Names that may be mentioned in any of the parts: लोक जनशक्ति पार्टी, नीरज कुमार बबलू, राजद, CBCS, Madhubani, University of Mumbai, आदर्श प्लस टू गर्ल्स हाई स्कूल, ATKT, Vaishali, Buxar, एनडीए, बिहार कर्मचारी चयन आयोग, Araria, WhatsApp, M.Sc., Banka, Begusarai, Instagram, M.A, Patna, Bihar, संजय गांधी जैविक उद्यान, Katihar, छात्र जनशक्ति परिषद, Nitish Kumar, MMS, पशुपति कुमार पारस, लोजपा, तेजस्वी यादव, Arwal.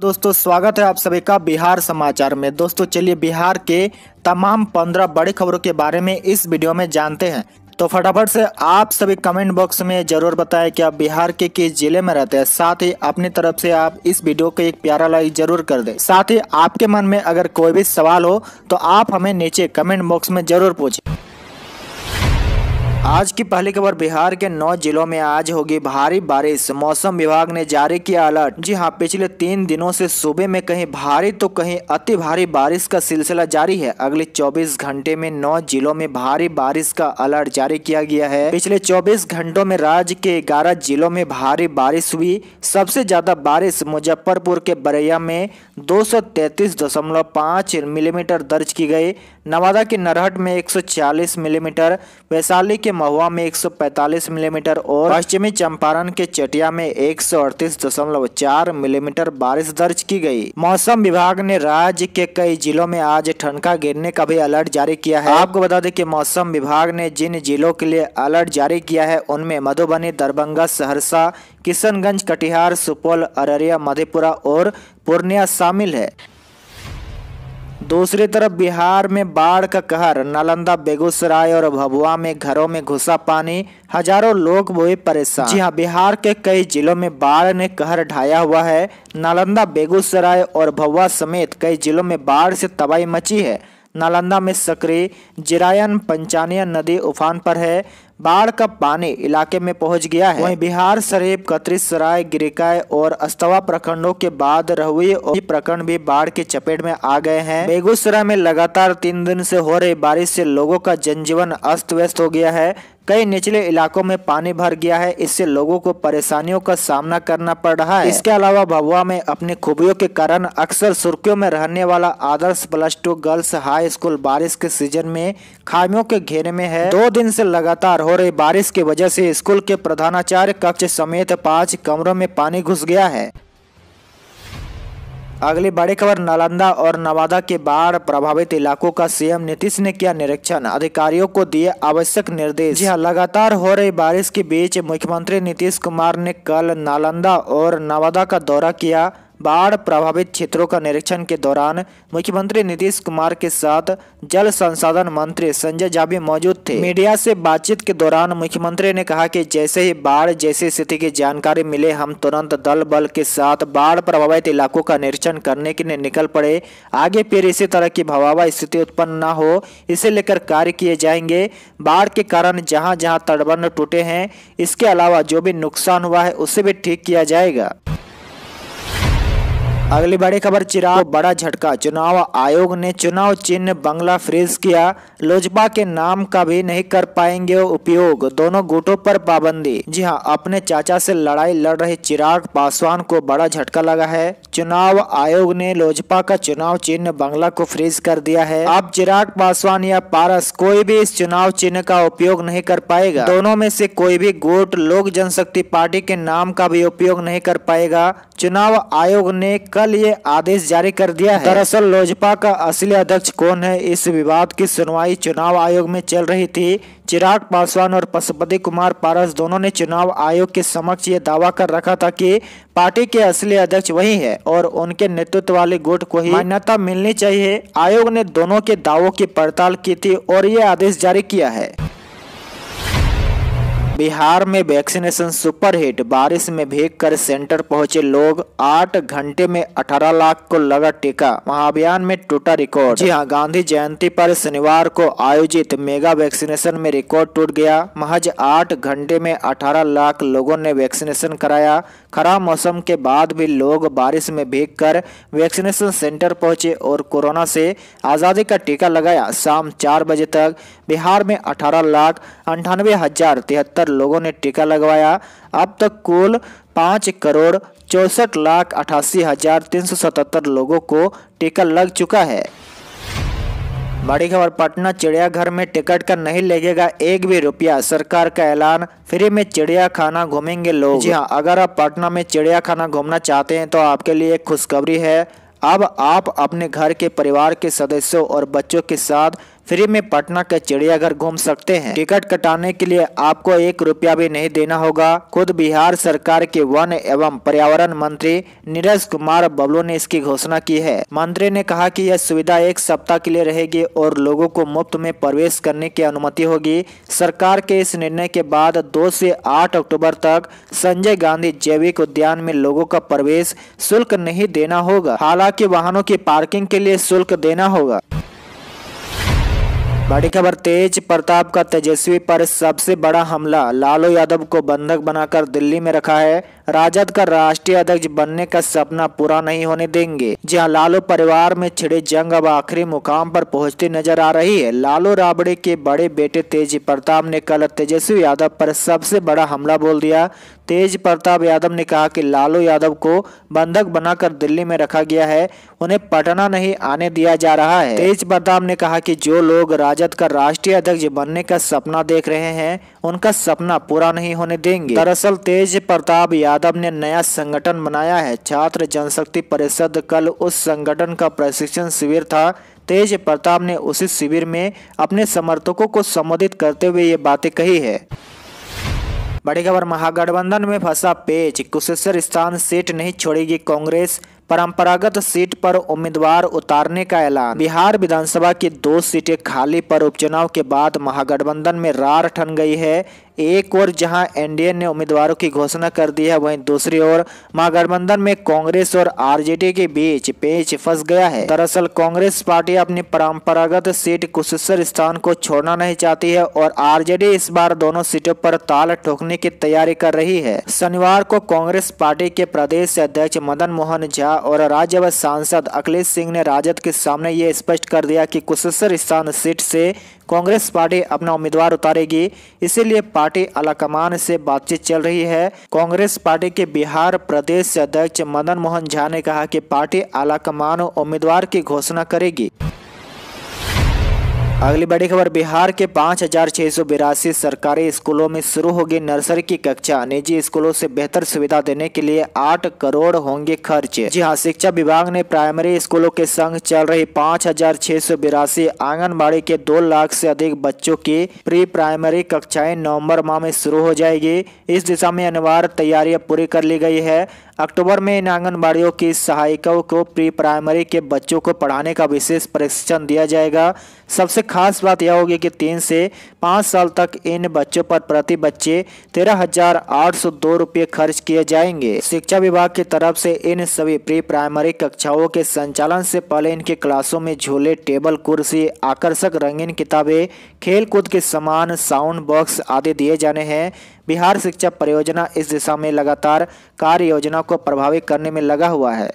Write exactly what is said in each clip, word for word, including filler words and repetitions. दोस्तों स्वागत है आप सभी का बिहार समाचार में। दोस्तों चलिए बिहार के तमाम पंद्रह बड़ी खबरों के बारे में इस वीडियो में जानते हैं। तो फटाफट से आप सभी कमेंट बॉक्स में जरूर बताएं कि आप बिहार के किस जिले में रहते हैं। साथ ही अपनी तरफ से आप इस वीडियो को एक प्यारा लाइक जरूर कर दें। साथ ही आपके मन में अगर कोई भी सवाल हो तो आप हमें नीचे कमेंट बॉक्स में जरूर पूछें। आज की पहली खबर, बिहार के नौ जिलों में आज होगी भारी बारिश, मौसम विभाग ने जारी किया अलर्ट। जी हां, पिछले तीन दिनों से सूबे में कहीं भारी तो कहीं अति भारी बारिश का सिलसिला जारी है। अगले चौबीस घंटे में नौ जिलों में भारी बारिश का अलर्ट जारी किया गया है। पिछले चौबीस घंटों में राज्य के ग्यारह जिलों में भारी बारिश हुई। सबसे ज्यादा बारिश मुजफ्फरपुर के बरैया में दो सौ तैंतीस दशमलव पाँच मिलीमीटर दर्ज की गई। नवादा के नरहट में एक सौ चालीस मिलीमीटर, वैशाली के महुआ में एक सौ पैंतालीस मिलीमीटर और पश्चिमी चंपारण के चटिया में एक सौ अड़तीस दशमलव चार मिलीमीटर बारिश दर्ज की गई। मौसम विभाग ने राज्य के कई जिलों में आज ठनका गिरने का भी अलर्ट जारी किया है। आपको बता दें कि मौसम विभाग ने जिन जिलों के लिए अलर्ट जारी किया है उनमें मधुबनी, दरभंगा, सहरसा, किशनगंज, कटिहार, सुपौल, अररिया, मधेपुरा और पूर्णिया शामिल है। दूसरी तरफ बिहार में बाढ़ का कहर, नालंदा, बेगूसराय और भभुआ में घरों में घुसा पानी, हजारों लोग हुए परेशान। जी हां, बिहार के कई जिलों में बाढ़ ने कहर ढाया हुआ है। नालंदा, बेगूसराय और भभुआ समेत कई जिलों में बाढ़ से तबाही मची है। नालंदा में सकरी, जिरायन, पंचानिया नदी उफान पर है। बाढ़ का पानी इलाके में पहुंच गया है। वहीं बिहार शरीफ, कतरीसराय, गिरिकाय और अस्तवा प्रखंडों के बाद रहुई और प्रखंड भी बाढ़ की चपेट में आ गए हैं। बेगूसराय में लगातार तीन दिन से हो रही बारिश से लोगों का जनजीवन अस्त व्यस्त हो गया है। कई निचले इलाकों में पानी भर गया है, इससे लोगों को परेशानियों का सामना करना पड़ रहा है। इसके अलावा भभुआ में अपनी खूबियों के कारण अक्सर सुर्खियों में रहने वाला आदर्श प्लस टू गर्ल्स हाई स्कूल बारिश के सीजन में खामियों के घेरे में है। दो दिन से लगातार हो रही बारिश की वजह से स्कूल के प्रधानाचार्य कक्ष समेत पांच कमरों में पानी घुस गया है। अगली बड़ी खबर, नालंदा और नवादा के बाढ़ प्रभावित इलाकों का सीएम नीतीश ने किया निरीक्षण, अधिकारियों को दिए आवश्यक निर्देश। जी हां, लगातार हो रही बारिश के बीच मुख्यमंत्री नीतीश कुमार ने कल नालंदा और नवादा का दौरा किया। बाढ़ प्रभावित क्षेत्रों का निरीक्षण के दौरान मुख्यमंत्री नीतीश कुमार के साथ जल संसाधन मंत्री संजय झा भी मौजूद थे। मीडिया से बातचीत के दौरान मुख्यमंत्री ने कहा कि जैसे ही बाढ़ जैसी स्थिति की जानकारी मिले हम तुरंत दल बल के साथ बाढ़ प्रभावित इलाकों का निरीक्षण करने के लिए निकल पड़े। आगे फिर इसी तरह की भयावह स्थिति उत्पन्न न हो इसे लेकर कार्य किए जाएंगे। बाढ़ के कारण जहाँ जहाँ तटबंध टूटे हैं इसके अलावा जो भी नुकसान हुआ है उसे भी ठीक किया जाएगा। अगली बड़ी खबर, चिराग को बड़ा झटका, चुनाव आयोग ने चुनाव चिन्ह बंगला फ्रीज किया। लोजपा के नाम का भी नहीं कर पाएंगे उपयोग, दोनों गुटों पर पाबंदी। जी हां, अपने चाचा से लड़ाई लड़ रहे चिराग पासवान को बड़ा झटका लगा है। चुनाव आयोग ने लोजपा का चुनाव चिन्ह बंगला को फ्रीज कर दिया है। अब चिराग पासवान या पारस कोई भी इस चुनाव चिन्ह का उपयोग नहीं कर पाएगा। दोनों में से कोई भी गुट लोक जनशक्ति पार्टी के नाम का भी उपयोग नहीं कर पाएगा। चुनाव आयोग ने कल ये आदेश जारी कर दिया है। दरअसल लोजपा का असली अध्यक्ष कौन है इस विवाद की सुनवाई चुनाव आयोग में चल रही थी। चिराग पासवान और पशुपति कुमार पारस दोनों ने चुनाव आयोग के समक्ष ये दावा कर रखा था कि पार्टी के असली अध्यक्ष वही है और उनके नेतृत्व वाले गुट को ही मान्यता मिलनी चाहिए। आयोग ने दोनों के दावों की पड़ताल की थी और ये आदेश जारी किया है। बिहार में वैक्सीनेशन सुपरहिट, बारिश में भीगकर सेंटर पहुंचे लोग, आठ घंटे में अठारह लाख को लगा टीका, महाअभियान में टूटा रिकॉर्ड। जी हां, गांधी जयंती पर शनिवार को आयोजित मेगा वैक्सीनेशन में रिकॉर्ड टूट गया। महज आठ घंटे में अठारह लाख लोगों ने वैक्सीनेशन कराया। खराब मौसम के बाद भी लोग बारिश में भीगकर वैक्सीनेशन सेंटर पहुंचे और कोरोना से आज़ादी का टीका लगाया। शाम चार बजे तक बिहार में अठारह लाख अंठानवे हजार तिहत्तर लोगों ने टीका लगवाया। अब तक कुल पाँच करोड़ चौसठ लाख अठासी हजार तीन सौ सतहत्तर लोगों को टीका लग चुका है। बड़ी खबर, पटना चिड़ियाघर में टिकट का नहीं लगेगा एक भी रुपया, सरकार का ऐलान, फ्री में चिड़ियाखाना घूमेंगे लोग। जी हाँ, अगर आप पटना में चिड़ियाखाना घूमना चाहते हैं तो आपके लिए एक खुशखबरी है। अब आप अपने घर के परिवार के सदस्यों और बच्चों के साथ फ्री में पटना के चिड़ियाघर घूम सकते हैं। टिकट कटाने के लिए आपको एक रुपया भी नहीं देना होगा। खुद बिहार सरकार के वन एवं पर्यावरण मंत्री नीरज कुमार बबलू ने इसकी घोषणा की है। मंत्री ने कहा कि यह सुविधा एक सप्ताह के लिए रहेगी और लोगों को मुफ्त में प्रवेश करने की अनुमति होगी। सरकार के इस निर्णय के बाद दो से आठ अक्टूबर तक संजय गांधी जैविक उद्यान में लोगों का प्रवेश शुल्क नहीं देना होगा, हालांकि वाहनों की पार्किंग के लिए शुल्क देना होगा। बड़ी खबर तेज प्रताप का तेजस्वी पर सबसे बड़ा हमला, लालू यादव को बंधक बनाकर दिल्ली में रखा है। राजद का राष्ट्रीय अध्यक्ष बनने का सपना पूरा नहीं होने देंगे। जहां लालू परिवार में छिड़ी जंग अब आखिरी मुकाम पर पहुंचती नजर आ रही है। लालू राबड़े के बड़े बेटे तेज प्रताप ने कल तेजस्वी यादव पर सबसे बड़ा हमला बोल दिया। तेज प्रताप यादव ने कहा कि लालू यादव को बंधक बनाकर दिल्ली में रखा गया है, उन्हें पटना नहीं आने दिया जा रहा है। तेज प्रताप ने कहा कि जो लोग राजद का राष्ट्रीय अध्यक्ष बनने का सपना देख रहे हैं, उनका सपना पूरा नहीं होने देंगे। दरअसल तेज प्रताप यादव ने नया संगठन बनाया है, छात्र जनशक्ति परिषद। कल उस संगठन का प्रशिक्षण शिविर था। तेज प्रताप ने उसी शिविर में अपने समर्थकों को संबोधित करते हुए ये बातें कही है। बड़ी खबर महागठबंधन में फंसा पेच, कुशेश्वर स्थान सीट नहीं छोड़ेगी कांग्रेस, परंपरागत सीट पर उम्मीदवार उतारने का ऐलान। बिहार विधानसभा की दो सीटें खाली पर उपचुनाव के बाद महागठबंधन में रार ठन गई है। एक ओर जहां एनडीए ने उम्मीदवारों की घोषणा कर दी है, वहीं दूसरी ओर महागठबंधन में कांग्रेस और आरजेडी के बीच पेच फंस गया है। दरअसल कांग्रेस पार्टी अपनी परंपरागत सीट कुशेश्वर स्थान को छोड़ना नहीं चाहती है और आरजेडी इस बार दोनों सीटों पर ताल ठोकने की तैयारी कर रही है। शनिवार को कांग्रेस पार्टी के प्रदेश अध्यक्ष मदन मोहन झा और राज्यसभा सांसद अखिलेश सिंह ने राजद के सामने ये स्पष्ट कर दिया कि कुशेश्वर स्थान सीट से कांग्रेस पार्टी अपना उम्मीदवार उतारेगी, इसीलिए पार्टी आलाकमान से बातचीत चल रही है। कांग्रेस पार्टी के बिहार प्रदेश अध्यक्ष मदन मोहन झा ने कहा कि पार्टी आलाकमान उम्मीदवार की घोषणा करेगी। अगली बड़ी खबर बिहार के पाँच हजार छः सौ बिरासी सरकारी स्कूलों में शुरू होगी नर्सरी की कक्षा, निजी स्कूलों से बेहतर सुविधा देने के लिए आठ करोड़ होंगे खर्च। जी हाँ, शिक्षा विभाग ने प्राइमरी स्कूलों के संग चल रही पाँच हजार छः सौ बिरासी आंगनबाड़ी के दो लाख से अधिक बच्चों की प्री प्राइमरी कक्षाएं नवम्बर माह में शुरू हो जाएगी। इस दिशा में अनिवार्य तैयारियाँ पूरी कर ली गई है। अक्टूबर में इन आंगनबाड़ियों की सहायिकाओं को प्री प्राइमरी के बच्चों को पढ़ाने का विशेष प्रशिक्षण दिया जाएगा। सबसे खास बात यह होगी कि तीन से पाँच साल तक इन बच्चों पर प्रति बच्चे तेरह हजार आठ सौ दो रुपये खर्च किए जाएंगे। शिक्षा विभाग की तरफ से इन सभी प्री प्राइमरी कक्षाओं के संचालन से पहले इनके क्लासों में झूले, टेबल, कुर्सी, आकर्षक रंगीन किताबें, खेल कूद के सामान, साउंड बॉक्स आदि दिए जाने हैं। बिहार शिक्षा परियोजना इस दिशा में लगातार कार्य योजना को प्रभावित करने में लगा हुआ है।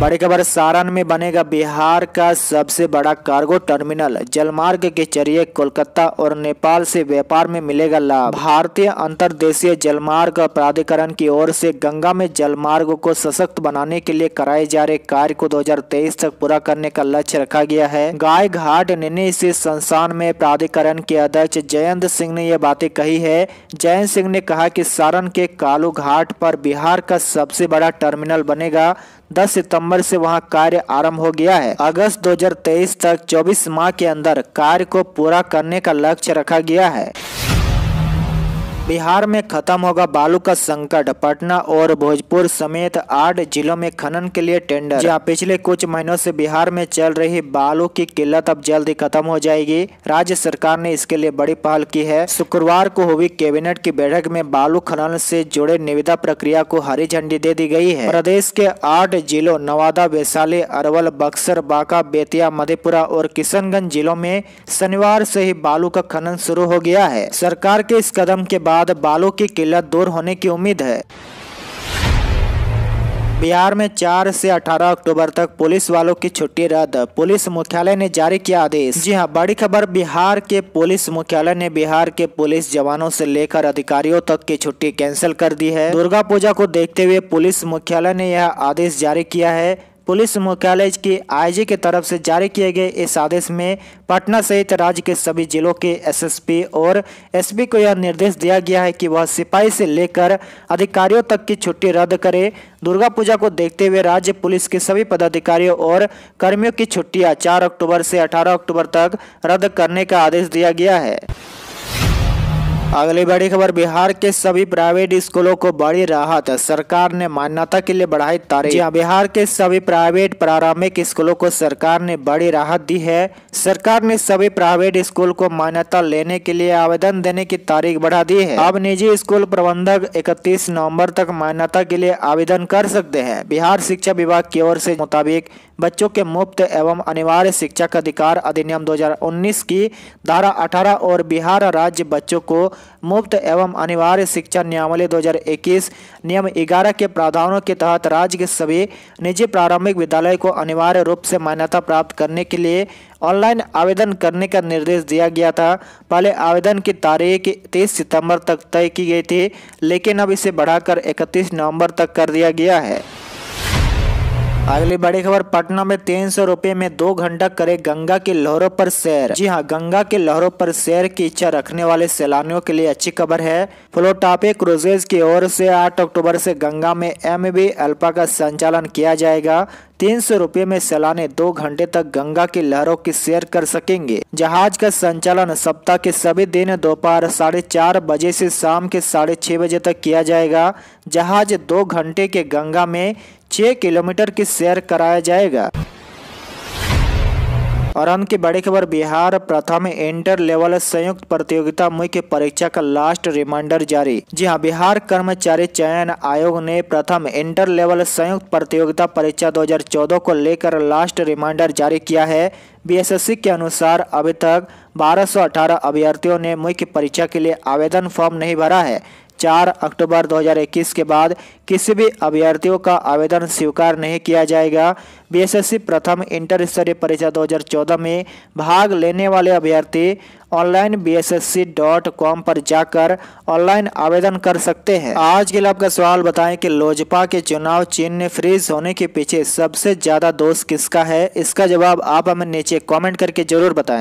बड़ी खबर सारण में बनेगा बिहार का सबसे बड़ा कार्गो टर्मिनल, जलमार्ग के जरिए कोलकाता और नेपाल से व्यापार में मिलेगा लाभ। भारतीय अंतर्देशीय जलमार्ग प्राधिकरण की ओर से गंगा में जलमार्ग को सशक्त बनाने के लिए कराए जा रहे कार्य को दो हजार तेईस तक पूरा करने का लक्ष्य रखा गया है। गाय घाट निन्नी स्थित संस्थान में प्राधिकरण के अध्यक्ष जयंत सिंह ने यह बातें कही है। जयंत सिंह ने कहा कि सारण के कालू घाट पर बिहार का सबसे बड़ा टर्मिनल बनेगा। दस सितंबर से वहां कार्य आरंभ हो गया है। अगस्त दो हजार तेईस तक चौबीस माह के अंदर कार्य को पूरा करने का लक्ष्य रखा गया है। बिहार में खत्म होगा बालू का संकट, पटना और भोजपुर समेत आठ जिलों में खनन के लिए टेंडर। जहां पिछले कुछ महीनों से बिहार में चल रही बालू की किल्लत अब जल्द ही खत्म हो जाएगी। राज्य सरकार ने इसके लिए बड़ी पहल की है। शुक्रवार को हुई कैबिनेट की बैठक में बालू खनन से जुड़े निविदा प्रक्रिया को हरी झंडी दे दी गई है। प्रदेश के आठ जिलों नवादा, वैशाली, अरवल, बक्सर, बांका, बेतिया, मधेपुरा और किशनगंज जिलों में शनिवार से ही बालू का खनन शुरू हो गया है। सरकार के इस कदम के बाद बालों की किल्लत दूर होने की उम्मीद है। बिहार में चार से अठारह अक्टूबर तक पुलिस वालों की छुट्टी रद्द, पुलिस मुख्यालय ने जारी किया आदेश। जी हां, बड़ी खबर बिहार के पुलिस मुख्यालय ने बिहार के पुलिस जवानों से लेकर अधिकारियों तक की छुट्टी कैंसिल कर दी है। दुर्गा पूजा को देखते हुए पुलिस मुख्यालय ने यह आदेश जारी किया है। पुलिस मुख्यालय के आईजी की तरफ से जारी किए गए इस आदेश में पटना सहित राज्य के सभी जिलों के एसएसपी और एसपी को यह निर्देश दिया गया है कि वह सिपाही से लेकर अधिकारियों तक की छुट्टी रद्द करें। दुर्गा पूजा को देखते हुए राज्य पुलिस के सभी पदाधिकारियों और कर्मियों की छुट्टियां चार अक्टूबर से अठारह अक्टूबर तक रद्द करने का आदेश दिया गया है। अगली बड़ी खबर, बिहार के सभी प्राइवेट स्कूलों को बड़ी राहत, सरकार ने मान्यता के लिए बढ़ाई तारीख। जी, बिहार के सभी प्राइवेट प्रारंभिक स्कूलों को सरकार ने बड़ी राहत दी है। सरकार ने सभी प्राइवेट स्कूल को मान्यता लेने के लिए आवेदन देने की तारीख बढ़ा दी है। अब निजी स्कूल प्रबंधक इकतीस नवम्बर तक मान्यता के लिए आवेदन कर सकते हैं। बिहार शिक्षा विभाग की ओर से मुताबिक बच्चों के मुफ्त एवं अनिवार्य शिक्षा का अधिकार अधिनियम दो हज़ार उन्नीस की धारा अठारह और बिहार राज्य बच्चों को मुफ्त एवं अनिवार्य शिक्षा नियमावली दो हज़ार इक्कीस नियम ग्यारह के प्रावधानों के तहत राज्य के सभी निजी प्रारंभिक विद्यालय को अनिवार्य रूप से मान्यता प्राप्त करने के लिए ऑनलाइन आवेदन करने का निर्देश दिया गया था। पहले आवेदन की तारीख तीस सितंबर तक तय की गई थी, लेकिन अब इसे बढ़ाकर इकतीस नवंबर तक कर दिया गया है। अगली बड़ी खबर, पटना में तीन सौ रुपये में दो घंटा करे गंगा की लहरों पर सैर। जी हां, गंगा की लहरों पर सैर की इच्छा रखने वाले सैलानियों के लिए अच्छी खबर है। फ्लोटापे क्रूजेज की ओर से आठ अक्टूबर से गंगा में एमवी अल्पा का संचालन किया जाएगा। तीन सौ रुपये में सैलानी दो घंटे तक गंगा की लहरों की सैर कर सकेंगे। जहाज का संचालन सप्ताह के सभी दिन दोपहर साढ़े चार बजे से शाम के साढ़े छः बजे तक किया जाएगा। जहाज दो घंटे के गंगा में छः किलोमीटर की सैर कराया जाएगा। और अंत की बड़ी खबर, बिहार प्रथम इंटर लेवल संयुक्त प्रतियोगिता मुख्य परीक्षा का लास्ट रिमाइंडर जारी। जी हां, बिहार कर्मचारी चयन आयोग ने प्रथम इंटर लेवल संयुक्त प्रतियोगिता परीक्षा दो हज़ार चौदह को लेकर लास्ट रिमाइंडर जारी किया है। बीएसएससी के अनुसार अभी तक बारह सौ अठारह अभ्यर्थियों ने मुख्य परीक्षा के लिए आवेदन फॉर्म नहीं भरा है। चार अक्टूबर दो हज़ार इक्कीस के बाद किसी भी अभ्यर्थियों का आवेदन स्वीकार नहीं किया जाएगा। बीएसएससी प्रथम इंटर स्तरीय परीक्षा दो हज़ार चौदह में भाग लेने वाले अभ्यर्थी online B S S C dot com पर जाकर ऑनलाइन आवेदन कर सकते हैं। आज के लिए आपका सवाल बताएं कि लोजपा के चुनाव चिन्ह फ्रीज होने के पीछे सबसे ज्यादा दोष किसका है? इसका जवाब आप हमें नीचे कमेंट करके जरूर बताएं।